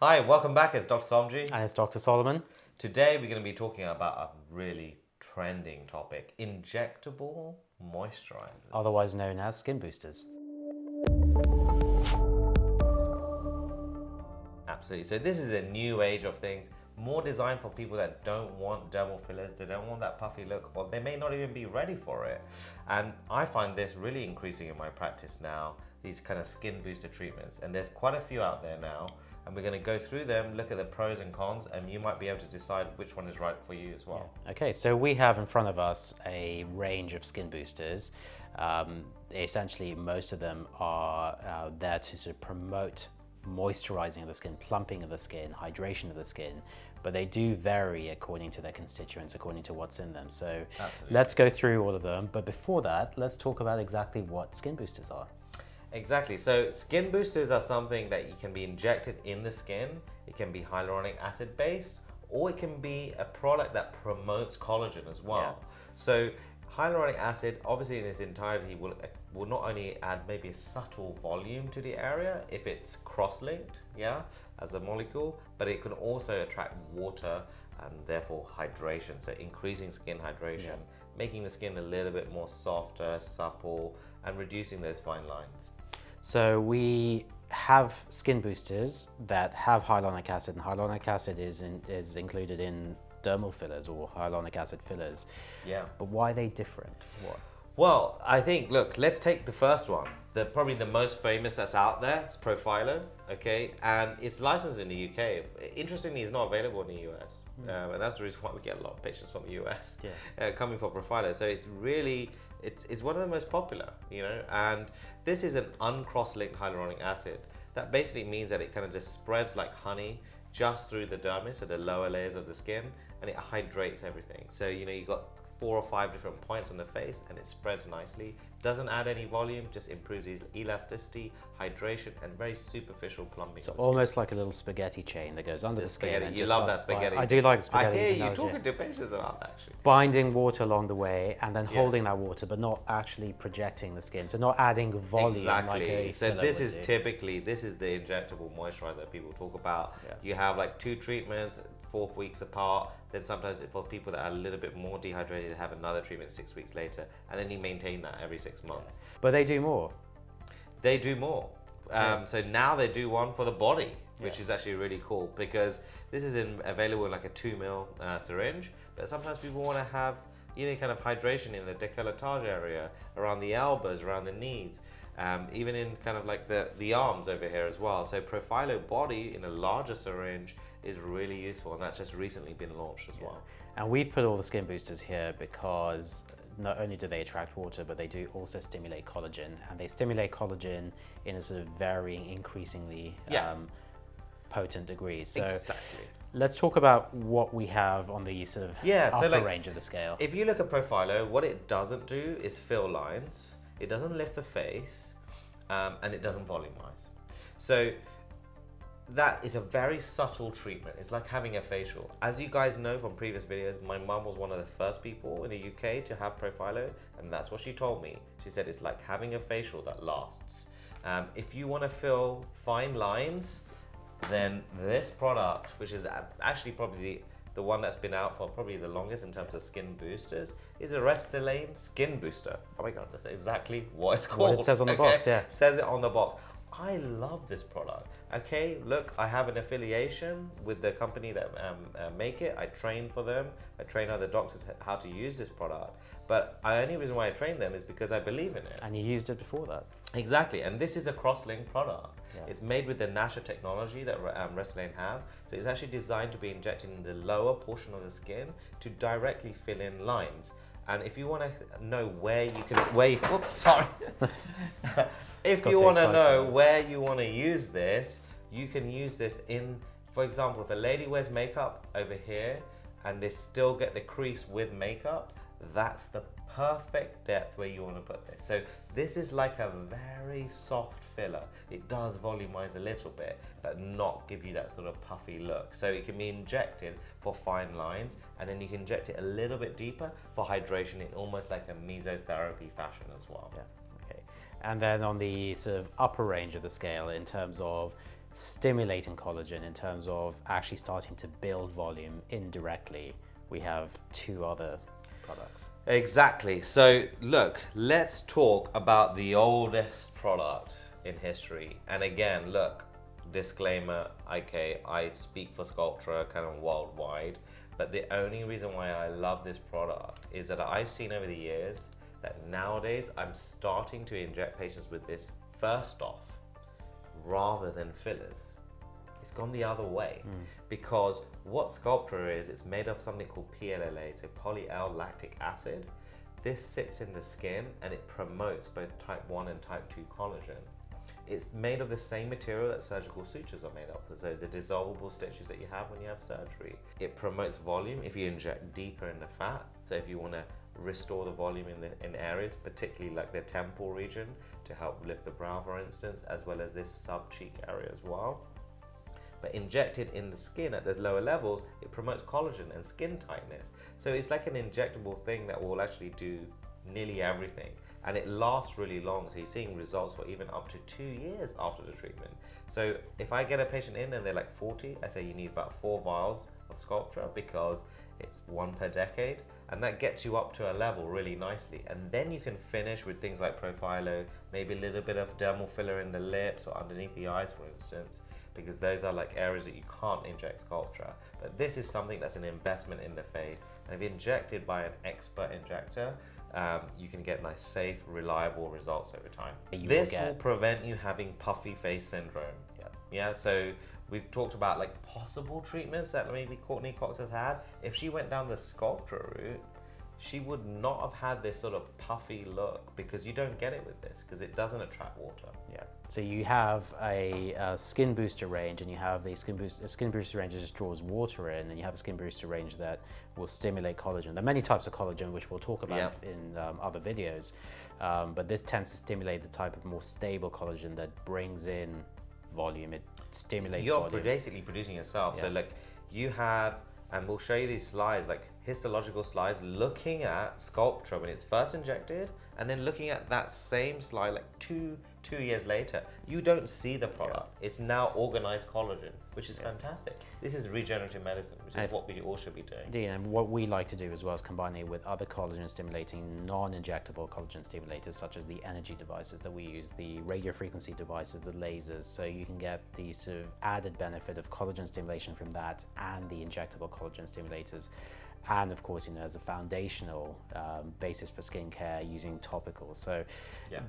Hi, welcome back. It's Dr. Somji. And it's Dr. Solomon. Today we're going to be talking about a really trending topic, injectable moisturizers. Otherwise known as skin boosters. Absolutely. So this is a new age of things, more designed for people that don't want dermal fillers, they don't want that puffy look, or they may not even be ready for it. And I find this really increasing in my practice now, these kind of skin booster treatments. And there's quite a few out there now. And we're going to go through them, look at the pros and cons, and you might be able to decide which one is right for you as well. Yeah. Okay, so we have in front of us a range of skin boosters. Essentially, most of them are there to sort of promote moisturizing of the skin, plumping of the skin, hydration of the skin, but they do vary according to their constituents, according to what's in them. So absolutely, let's go through all of them. But before that, let's talk about exactly what skin boosters are. Exactly, so skin boosters are something that you can be injected in the skin. It can be hyaluronic acid based, or it can be a product that promotes collagen as well. Yeah. So hyaluronic acid, obviously in its entirety, will not only add maybe a subtle volume to the area if it's cross-linked, yeah, as a molecule, but it can also attract water and therefore hydration, so increasing skin hydration. Yeah. Making the skin a little bit more softer, supple, and reducing those fine lines. So we have skin boosters that have hyaluronic acid, and hyaluronic acid is included in dermal fillers or hyaluronic acid fillers. Yeah. But why are they different? What? Well, I think, look, let's take the first one. Probably the most famous that's out there, it's Profhilo, okay? And it's licensed in the UK. Interestingly, it's not available in the US. And that's the reason why we get a lot of patients from the US, yeah, coming for Profhilo. So it's really, it's one of the most popular, you know? And this is an uncross-linked hyaluronic acid. That basically means that it kind of just spreads like honey just through the dermis, so the lower layers of the skin, and it hydrates everything. So, you know, you've got 4 or 5 different points on the face and it spreads nicely. Doesn't add any volume, just improves elasticity, hydration, and very superficial plumping. So almost like a little spaghetti chain that goes under the skin. You love that spaghetti. I do like the spaghetti. I hear you talking to patients about that, actually. Binding water along the way and then holding that water, but not actually projecting the skin. So not adding volume. Exactly. So this is typically, this is the injectable moisturizer that people talk about. Yeah. You have like 2 treatments, 4 weeks apart. Then sometimes for people that are a little bit more dehydrated, they have another treatment 6 weeks later. And then you maintain that every 6 months. But they do more. They do more. So now they do one for the body, which is actually really cool because this is available in like a 2 ml syringe. But sometimes people want to have any kind of hydration in the décolletage area, around the elbows, around the knees, even in kind of like the arms over here as well. So Profhilo Body in a larger syringe is really useful, and that's just recently been launched as well. And we've put all the skin boosters here because not only do they attract water, but they do also stimulate collagen, and they stimulate collagen in a sort of varying, increasingly potent degrees. So exactly. Let's talk about what we have on the sort of upper so like, range of the scale. If you look at Profhilo, what it doesn't do is fill lines, it doesn't lift the face, and it doesn't volumize. So that is a very subtle treatment. It's like having a facial. As you guys know from previous videos, my mum was one of the first people in the UK to have Profhilo, and that's what she told me. She said it's like having a facial that lasts. If you want to fill fine lines, then this product, which is actually probably the one that's been out for probably the longest in terms of skin boosters, is a Restylane Skin Booster. Oh my God, that's exactly what it's called. What it says on the box, yeah. It says it on the box. I love this product. Okay, look, I have an affiliation with the company that make it. I train for them. I train other doctors how to use this product. But the only reason why I train them is because I believe in it. And you used it before that. Exactly, and this is a cross-linked product. Yeah. It's made with the Nasha technology that Restylane have. So it's actually designed to be injected in the lower portion of the skin to directly fill in lines. And if you want to know where you can, whoops, sorry. If you want to know where you want to use this, you can use this in, for example, if a lady wears makeup over here and they still get the crease with makeup, that's the perfect depth where you want to put this. So this is like a very soft filler. It does volumize a little bit, but not give you that sort of puffy look. So it can be injected for fine lines, and then you can inject it a little bit deeper for hydration in almost like a mesotherapy fashion as well. Yeah. Okay. And then on the sort of upper range of the scale in terms of stimulating collagen in terms of actually starting to build volume indirectly, we have two other products. Exactly. So look, let's talk about the oldest product in history. And again, look, disclaimer, okay, I speak for Sculptra kind of worldwide, but the only reason why I love this product is that I've seen over the years that nowadays I'm starting to inject patients with this first off rather than fillers. It's gone the other way, because what Sculptra is, it's made of something called PLLA, so polyl-lactic acid. This sits in the skin and it promotes both type 1 and type 2 collagen. It's made of the same material that surgical sutures are made of, so the dissolvable stitches that you have when you have surgery. It promotes volume if you inject deeper in the fat, so if you want to restore the volume in areas, particularly like the temple region, to help lift the brow, for instance, as well as this sub-cheek area as well. But injected in the skin at the lower levels, it promotes collagen and skin tightness. So it's like an injectable thing that will actually do nearly everything. And it lasts really long, so you're seeing results for even up to 2 years after the treatment. So if I get a patient in and they're like 40, I say you need about 4 vials of Sculptra, because it's 1 per decade, and that gets you up to a level really nicely. And then you can finish with things like Profhilo, maybe a little bit of dermal filler in the lips or underneath the eyes, for instance, because those are like areas that you can't inject Sculptra. But this is something that's an investment in the face, and if injected by an expert injector, you can get nice, safe, reliable results over time. This will prevent you having puffy face syndrome. Yeah, so we've talked about like possible treatments that maybe Courtney Cox has had. If she went down the Sculptra route, she would not have had this sort of puffy look, because you don't get it with this, because it doesn't attract water. Yeah. So you have a skin booster range, and you have the skin booster range that just draws water in, and you have a skin booster range that will stimulate collagen. There are many types of collagen, which we'll talk about in other videos, but this tends to stimulate the type of more stable collagen that brings in volume. It stimulates volume. You're basically producing yourself. Yeah. So like you have, and we'll show you these slides, like histological slides, looking at Sculptra when it's first injected, and then looking at that same slide like two years later. You don't see the product. It's now organized collagen, which is fantastic. This is regenerative medicine, which is what we all should be doing. Indeed, and what we like to do as well is combining it with other collagen-stimulating, non-injectable collagen stimulators, such as the energy devices that we use, the radiofrequency devices, the lasers, so you can get the sort of added benefit of collagen stimulation from that and the injectable collagen stimulators. And of course, you know, as a foundational basis for skincare, using topicals. So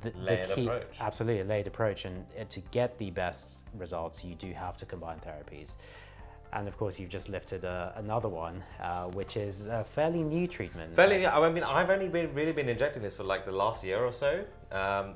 the key, approach. Absolutely, a layered approach. And to get the best results, you do have to combine therapies. And of course, you've just lifted another one, which is a fairly new treatment. Fairly, I mean, I've only really been injecting this for like the last year or so.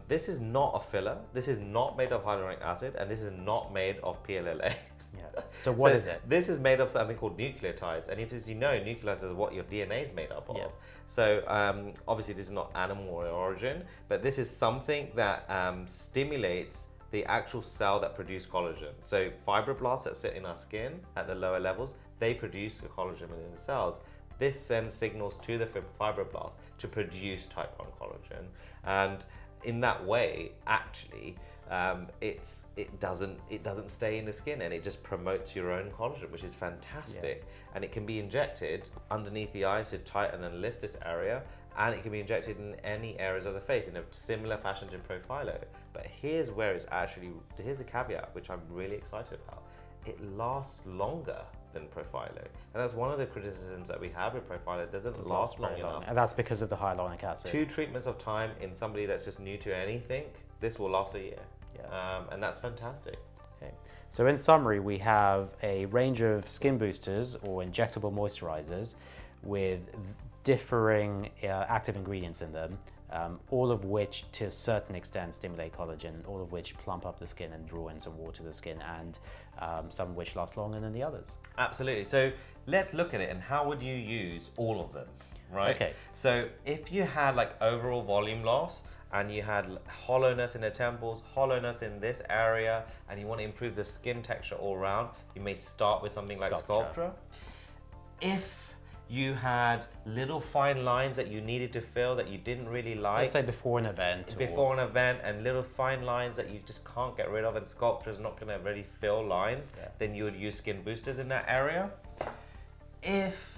This is not a filler. This is not made of hyaluronic acid, and this is not made of PLLA. Yeah. So what is it? This is made of something called nucleotides, and if as you know, nucleotides are what your DNA is made up of. Yeah. So obviously this is not animal origin, but this is something that stimulates the actual cell that produce collagen. So fibroblasts that sit in our skin at the lower levels, they produce the collagen within the cells. This sends signals to the fibroblasts to produce type 1 collagen, and in that way, actually, it doesn't stay in the skin, and it just promotes your own collagen, which is fantastic. Yeah. And it can be injected underneath the eye to tighten and lift this area, and it can be injected in any areas of the face in a similar fashion to Profhilo. But here's where it's actually, here's a caveat, which I'm really excited about. It lasts longer than Profhilo, and that's one of the criticisms that we have with Profhilo. It doesn't last long enough, and that's because of the hyaluronic acid. 2 treatments of time in somebody that's just new to anything, this will last a year, and that's fantastic. Okay. So in summary, we have a range of skin boosters or injectable moisturizers with differing active ingredients in them, all of which to a certain extent stimulate collagen, all of which plump up the skin and draw in some water to the skin, and some which last longer than the others. Absolutely. So let's look at it, and how would you use all of them, right? Okay. So if you had like overall volume loss, and you had hollowness in the temples, hollowness in this area, and you want to improve the skin texture all around, you may start with something like Sculptra. If you had little fine lines that you needed to fill that you didn't really like. Let's say before an event. Before an event, and little fine lines that you just can't get rid of, and Sculptra is not gonna really fill lines, then you would use skin boosters in that area. If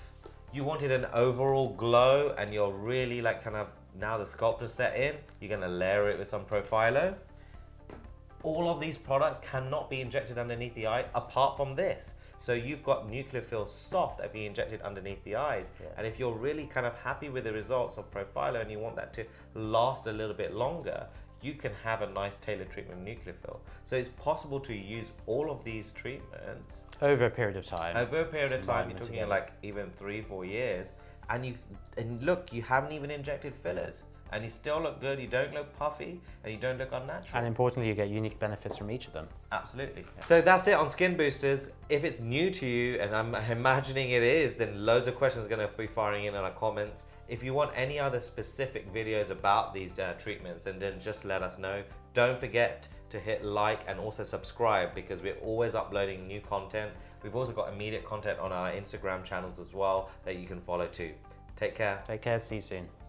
you wanted an overall glow and you're really like kind of, now the Sculptra set in, you're gonna layer it with some Profhilo. All of these products cannot be injected underneath the eye apart from this. So you've got Nucleofill soft that be injected underneath the eyes. Yeah. And if you're really kind of happy with the results of Profhilo and you want that to last a little bit longer, you can have a nice tailored treatment of Nucleofill. So it's possible to use all of these treatments over a period of time. Over a period of time, you're talking like even 3-4 years. And look, you haven't even injected fillers. And you still look good, you don't look puffy, and you don't look unnatural. And importantly, you get unique benefits from each of them. Absolutely. Yeah. So that's it on skin boosters. If it's new to you, and I'm imagining it is, then loads of questions are going to be firing in our comments. If you want any other specific videos about these treatments, then just let us know. Don't forget to hit like and also subscribe, because we're always uploading new content. We've also got immediate content on our Instagram channels as well that you can follow too. Take care. Take care. See you soon.